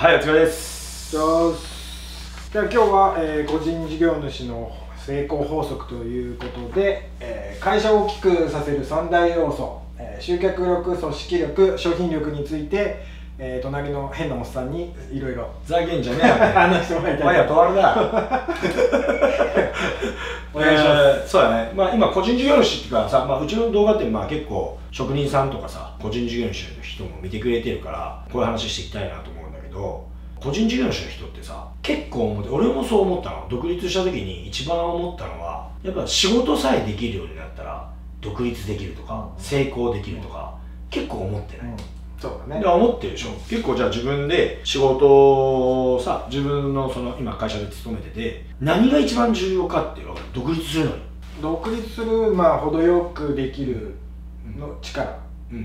はい、お疲れです。じゃあ今日は、個人事業主の成功法則ということで、会社を大きくさせる3大要素、集客力、組織力、商品力について、隣の変なおっさんにいろいろざけんじゃねえよ、ね、話してもらいたい。お前はとわるな。お願いします。そうだね、まあ、今個人事業主っていうかさ、まあ、うちの動画ってまあ結構職人さんとかさ個人事業主の人も見てくれてるからこういう話していきたいなと思うんだけど、個人事業主の人ってさ結構思って、俺もそう思ったの。独立した時に一番思ったのはやっぱ仕事さえできるようになったら独立できるとか、うん、成功できるとか、うん、結構思ってない、うん、そうだね。思ってるでしょ。結構じゃあ自分で仕事をさ、自分のその今会社で勤めてて何が一番重要かっていうのは独立するのに。独立する、まあ程よくできるの力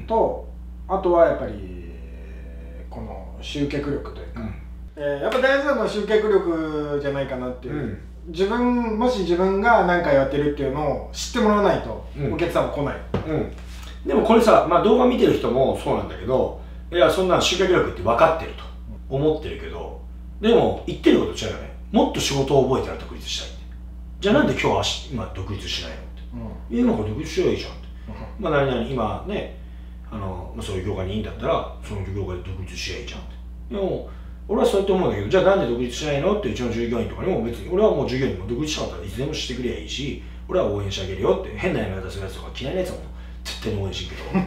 と、うん、あとはやっぱりこの集客力というか、うん、やっぱ大事なのは集客力じゃないかなっていう。うん、もし自分が何かやってるっていうのを知ってもらわないと、うん、お客さんは来ない。うん、でもこれさ、まあ、動画見てる人もそうなんだけど、いやそんな集客力って分かってると思ってるけど、でも言ってること違うよね。もっと仕事を覚えたら独立したいって。じゃあなんで今日今独立しないのって、うん、今から独立しよういいじゃんって、うん、まあ何々今ね、そういう業界にいいんだったらその業界で独立しよういいじゃんって。でも俺はそうやって思うんだけど、じゃあなんで独立しないのってうちの従業員とかにも、別に俺はもう従業員も独立しなかったらいつでもしてくれりゃいいし、俺は応援してあげるよって。変なやり方するやつとか嫌いなやつも絶対に応援してるけど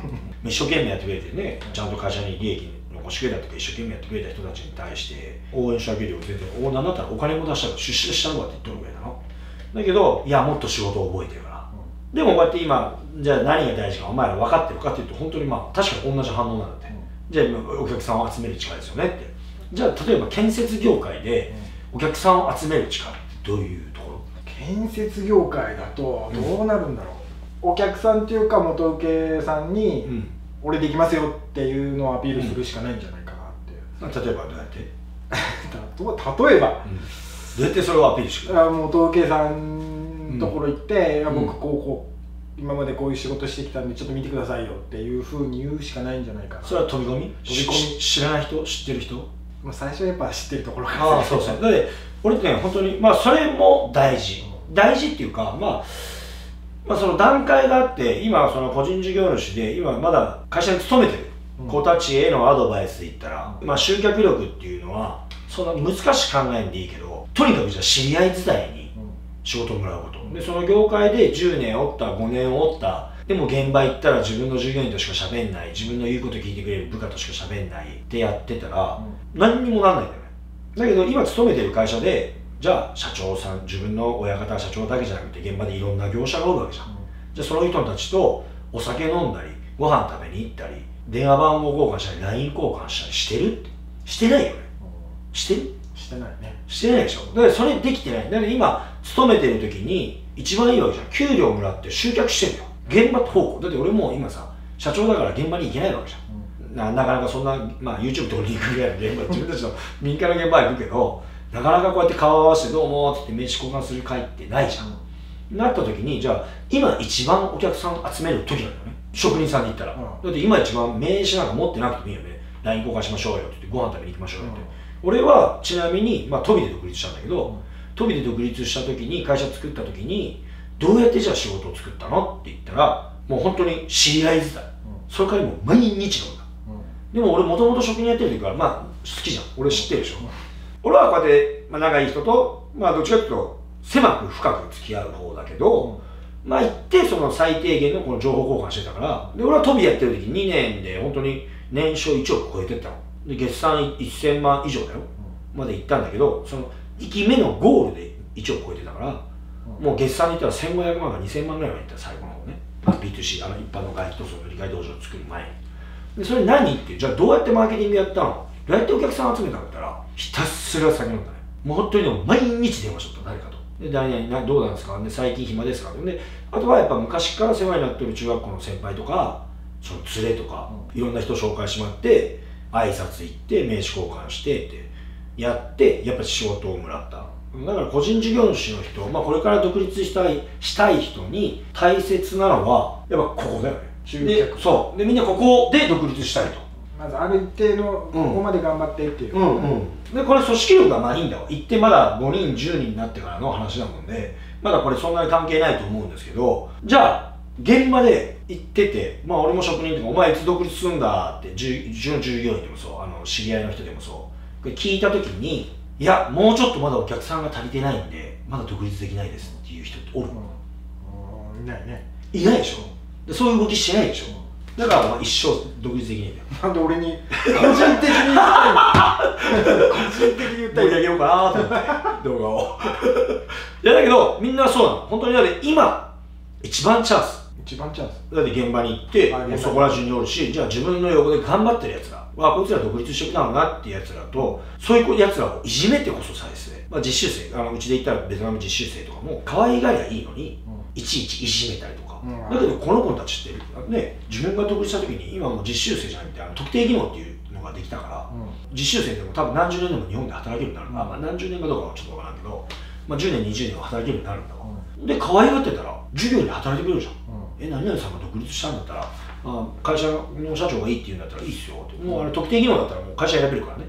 一生懸命やってくれてね、ちゃんと会社に利益残してくれたとか一生懸命やってくれた人たちに対して応援してあげるよ。全然なんだったらお金も出したら出資したのかって言ってるぐらいなのだけど、いやもっと仕事を覚えてるから、うん、でもこうやって今じゃあ何が大事かお前ら分かってるかっていうと、本当にまあ確かに同じ反応なんだって、うん、じゃあ今お客さんを集める力ですよねって。じゃあ例えば建設業界でお客さんを集める力ってどういうところ？建設業界だとどうなるんだろう、うん、お客さんっていうか元請けさんに、うん、俺できますよっていうのをアピールするしかないんじゃないかなっていう、うん、例えばどうやって例えば、うん、どうやってそれをアピールしてくる？元請けさんのところ行って、うん、僕こう今までこういう仕事してきたんでちょっと見てくださいよっていうふうに言うしかないんじゃないかな。それは飛び込み？知らない人？知ってる人？最初はやっぱ知ってるところから。ああそうそうだって俺ってね、本当にまあそれも大事っていうか、まあその段階があって、今その個人事業主で今まだ会社に勤めてる子たちへのアドバイスで言ったら、まあ集客力っていうのはそんな難しく考えんでいいけど、とにかくじゃあ知り合い自体に仕事をもらうことで、その業界で10年おった5年おった、でも現場行ったら自分の従業員としか喋んない、自分の言うこと聞いてくれる部下としか喋んないってやってたら何にもなんないんだよね。だけど今勤めてる会社でじゃあ社長さん、自分の親方社長だけじゃなくて現場でいろんな業者がおるわけじゃん、うん、じゃあその人たちとお酒飲んだりご飯食べに行ったり電話番号交換したり LINE 交換したりしてるってしてないよね、うん、してる？してないね。してないでしょ。だからそれできてない。だから今勤めてる時に一番いいわけじゃん。給料もらって集客してるよ、現場方向だって。俺もう今さ社長だから現場に行けないわけじゃん、うん、なかなかそんな、まあ、YouTube 撮りに行くぐらいの現場自分たちの民間の現場行くけどなかなかこうやって顔を合わせてどうもって名刺交換する会ってないじゃん、うん、なった時にじゃあ今一番お客さん集める時なんだよね、職人さんで言ったら、うん、だって今一番名刺なんか持ってなくてもいいよね。 LINE 交換しましょうよって言ってご飯食べに行きましょうよって、うん、俺はちなみに、まあ、飛びで独立したんだけど、うん、飛びで独立した時に会社作った時にどうやってじゃあ仕事を作ったのって言ったら、もう本当に知り合い伝い、うん、それからもう毎日飲んだ、うん、でも俺もともと職人やってる時からまあ好きじゃん、俺知ってるでしょ、うん、俺はこうやって、まあ、仲いい人と、まあ、どっちかというと狭く深く付き合う方だけど、うん、まあ一定その最低限のこの情報交換してたから。で俺は飛びやってる時2年で本当に年商1億超えてったので、月産1000万以上だよ、うん、まで行ったんだけど、その1期目のゴールで1億超えてたから、うん、もう月産に行ったら1500万か2000万ぐらいまで行った最後の方ね、まあ、B2C 一般の外気とその理解道場を作る前に。でそれ何ってじゃあどうやってマーケティングやったの、どうやってお客さん集めたんだったら、ひたすら酒飲んだね。もう本当にでも毎日電話しとった、誰かと。で、誰々どうなんですかね、最近暇ですかで、あとはやっぱ昔から世話になってる中学校の先輩とか、その連れとか、いろんな人紹介しまって、挨拶行って、名刺交換してって、やって、やっぱり仕事をもらった。だから個人事業主の人、まあこれから独立したい人に大切なのは、やっぱここだよね。集客。そう。で、みんなここで独立したいと。まずある一定のここまで頑張ってっていう、でこれ組織力がまあいいんだよ、行ってまだ5人10人になってからの話なもんで、まだこれそんなに関係ないと思うんですけど、じゃあ現場で行ってて、まあ俺も職人とか、お前いつ独立するんだって従業員でもそう、知り合いの人でもそう、これ聞いた時に、いやもうちょっとまだお客さんが足りてないんでまだ独立できないですっていう人っておるの、いないね、いないでしょ、そういう動きしないでしょ、だからまあ一生独立できねえんだよ。なんで俺に個人的に言ったの個人的に言ったり上げようかなと思って動画をいやだけどみんなそうなの、本当にだって今一番チャンス、一番チャンスだって現場に行ってもうそこら中におるし、じゃあ自分の横で頑張ってるやつらはこいつら独立してきたのなっていうやつらと、そういうやつらをいじめてこそ再生、まあ、実習生、うちで言ったらベトナム実習生とかも可愛がりゃいいのに、いちいちいじめたりとか、だけどこの子たちってね、自分が独立した時に今もう実習生じゃなくて特定技能っていうのができたから、実習生でも多分何十年でも日本で働けるようになる、まあ何十年かどうかはちょっとわからんけど、まあ、10年20年は働けるようになるんだわ、で可愛がってたら授業で働いてくれるじゃん、何々さんが独立したんだったら会社の社長がいいって言うんだったらいいっすよって、もうあれ特定技能だったらもう会社選べるからね、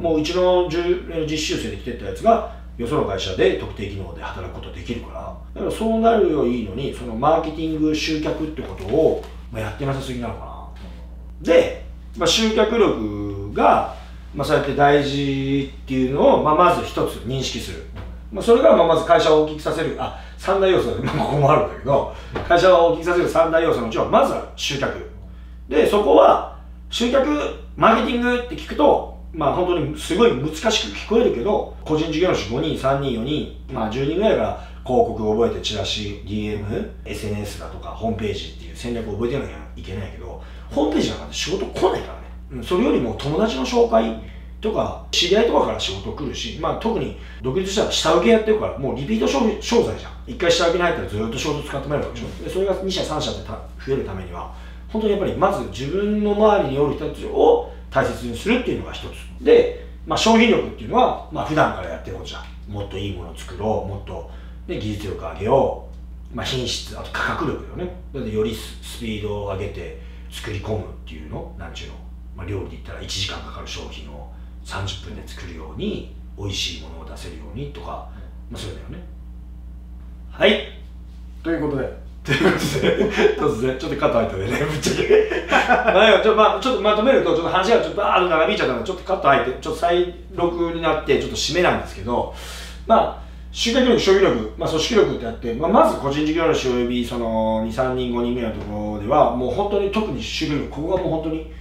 もううちの実習生で来てったやつがよその会社で特定技能で働くことできるから、だからそうなるよいいのに、そのマーケティング集客ってことをやってなさすぎなのかな、で、集客力が、そうやって大事っていうのを、まず一つ認識する、それがまず会社を大きくさせる三大要素だね、ここもあるんだけど、会社を大きくさせる三大要素のうちはまずは集客で、そこは集客マーケティングって聞くと本当にすごい難しく聞こえるけど、個人事業主5人3人4人、10人ぐらいが広告を覚えてチラシ DMSNS だとかホームページっていう戦略を覚えてなきゃいけないけど、ホームページなんかで仕事来ないからね、それよりも友達の紹介とか知り合いとかから仕事来るし、特に独立したら下請けやってるからもうリピート商材じゃん、一回下請けに入ったらずっと仕事使ってもらえるわけでしょ、それが2社3社で増えるためには本当にやっぱりまず自分の周りにおる人たちを大切にするっていうのが一つで、商品力っていうのは、普段からやってることじゃん、もっといいものを作ろう、もっと、ね、技術力上げよう、品質、あと価格力だよね、だってよりスピードを上げて作り込むっていうの、なんちゅうの、料理で言ったら1時間かかる商品を30分で作るように、美味しいものを出せるようにとか、それだよね。はい。ということで。突然ちょっとカット入ったね、ぶっちゃけちょっとまとめると、ちょっと話がちょっと長引いちゃったのでちょっとカット入ってちょっと再録になってちょっと締めなんですけど、集客力、消費力、組織力ってあって、まず個人事業主およびその23人5人目のところではもう本当に特に集客力、ここがもう本当に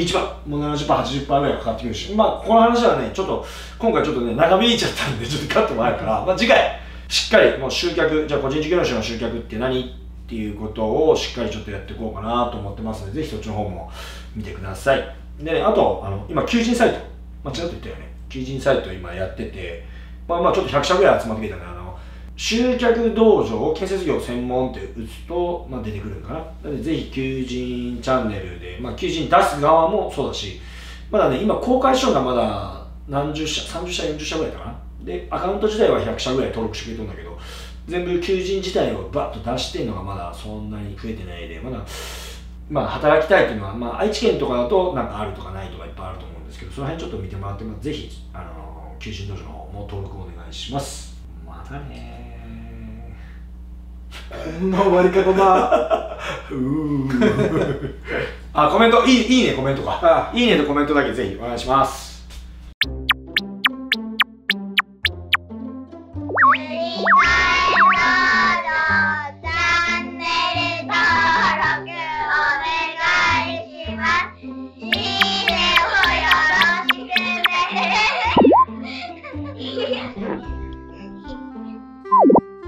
一番もう 70%80% ぐらいかかってくるし、この話はねちょっと今回ちょっとね長引いちゃったんでちょっとカットもあるから、次回しっかりもう集客、じゃあ個人事業主の集客って何っていうことをしっかりちょっとやっていこうかなと思ってますので、ぜひそっちの方も見てください。で、あと、今、求人サイト、間違って言ったよね。求人サイト今やってて、ちょっと100社ぐらい集まってきたんで、集客道場、建設業専門って打つと、出てくるのかな。なので、ぜひ求人チャンネルで、求人出す側もそうだし、まだね、今、公開書がまだ何十社、30社、40社ぐらいだかな。で、アカウント自体は100社ぐらい登録してくれたんだけど、全部求人自体をバッと出してるのがまだそんなに増えてないで、働きたいっていうのは、愛知県とかだとなんかあるとかないとかいっぱいあると思うんですけど、その辺ちょっと見てもらって、ぜひ、求人道場の方も登録お願いします。またねー。こんな終わり方だ。コメント、いいね、コメントか。いいねとコメントだけぜひお願いします。